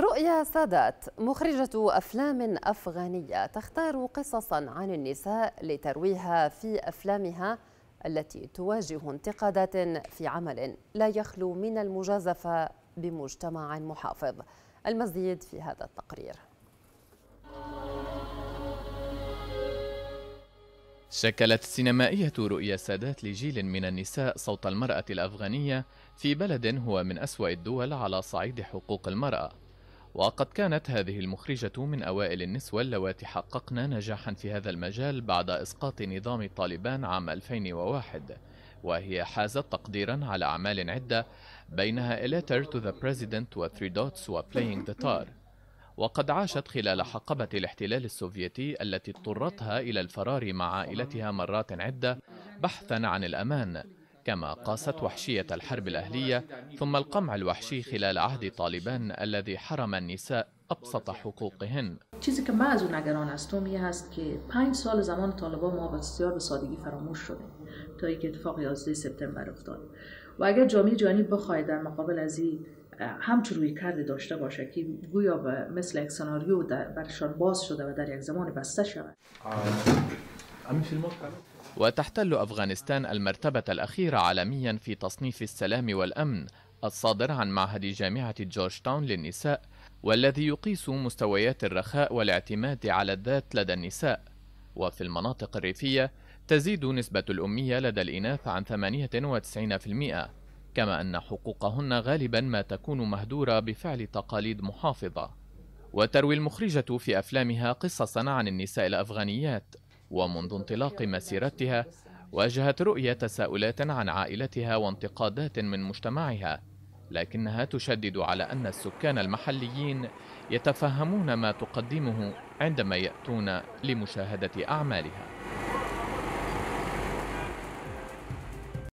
رؤيا سادات مخرجة أفلام أفغانية تختار قصصا عن النساء لترويها في أفلامها التي تواجه انتقادات في عمل لا يخلو من المجازفة بمجتمع محافظ. المزيد في هذا التقرير. شكلت السينمائية رؤيا سادات لجيل من النساء صوت المرأة الأفغانية في بلد هو من أسوأ الدول على صعيد حقوق المرأة. وقد كانت هذه المخرجة من أوائل النسوة اللواتي حققن نجاحا في هذا المجال بعد إسقاط نظام طالبان عام 2001، وهي حازت تقديرا على أعمال عدة بينها A Letter to the President و 3 Dots و Playing the Tar. وقد عاشت خلال حقبة الاحتلال السوفيتي التي اضطرتها إلى الفرار مع عائلتها مرات عدة بحثا عن الأمان، كما قاست وحشية الحرب الأهلية ثم القمع الوحشي خلال عهد طالبان الذي حرم النساء أبسط حقوقهن. وتحتل أفغانستان المرتبة الأخيرة عالميا في تصنيف السلام والأمن الصادر عن معهد جامعة جورجتاون للنساء، والذي يقيس مستويات الرخاء والاعتماد على الذات لدى النساء. وفي المناطق الريفية تزيد نسبة الأمية لدى الإناث عن 98%، كما أن حقوقهن غالبا ما تكون مهدورة بفعل تقاليد محافظة. وتروي المخرجة في أفلامها قصصا عن النساء الأفغانيات، ومنذ انطلاق مسيرتها واجهت رؤيا تساؤلات عن عائلتها وانتقادات من مجتمعها، لكنها تشدد على أن السكان المحليين يتفهمون ما تقدمه عندما يأتون لمشاهدة أعمالها.